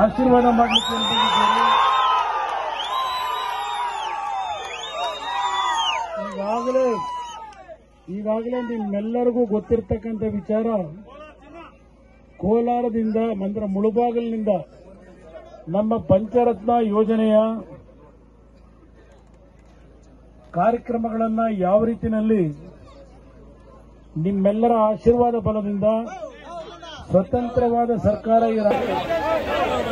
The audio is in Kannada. ಆಶೀರ್ವಾದ ಮಾಡಲಿಕ್ಕೆ ಈಗಾಗಲೇ ನಿಮ್ಮೆಲ್ಲರಿಗೂ ಗೊತ್ತಿರತಕ್ಕಂತ ವಿಚಾರ, ಕೋಲಾರದಿಂದ ಮಂತ್ರ ಮುಳುಬಾಗಿಲಿನಿಂದ ನಮ್ಮ ಪಂಚರತ್ನ ಯೋಜನೆಯ ಕಾರ್ಯಕ್ರಮಗಳನ್ನು ಯಾವ ರೀತಿಯಲ್ಲಿ ನಿಮ್ಮೆಲ್ಲರ ಆಶೀರ್ವಾದ ಬಲದಿಂದ ಸ್ವತಂತ್ರವಾದ ಸರ್ಕಾರ